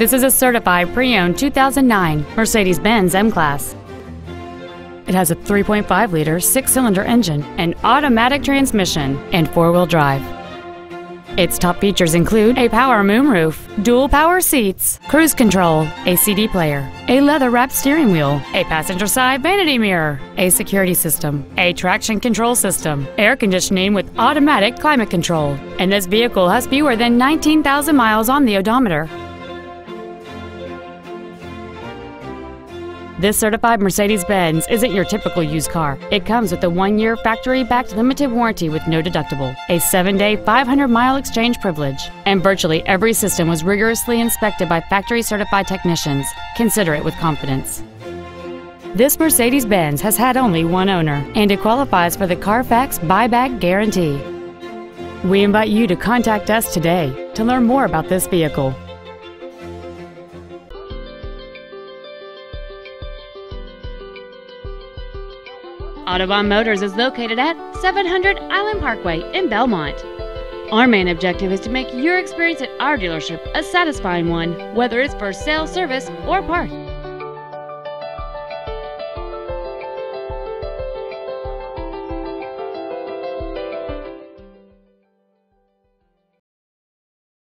This is a certified pre-owned 2009 Mercedes-Benz M-Class. It has a 3.5-liter six-cylinder engine, an automatic transmission, and four-wheel drive. Its top features include a power moonroof, dual power seats, cruise control, a CD player, a leather-wrapped steering wheel, a passenger-side vanity mirror, a security system, a traction control system, air conditioning with automatic climate control, and this vehicle has fewer than 19,000 miles on the odometer. This certified Mercedes-Benz isn't your typical used car. It comes with a 1-year factory-backed limited warranty with no deductible, a 7-day, 500-mile exchange privilege, and virtually every system was rigorously inspected by factory-certified technicians. Consider it with confidence. This Mercedes-Benz has had only one owner, and it qualifies for the Carfax buyback guarantee. We invite you to contact us today to learn more about this vehicle. Autobahn Motors is located at 700 Island Parkway in Belmont. Our main objective is to make your experience at our dealership a satisfying one, whether it's for sales, service, or parts.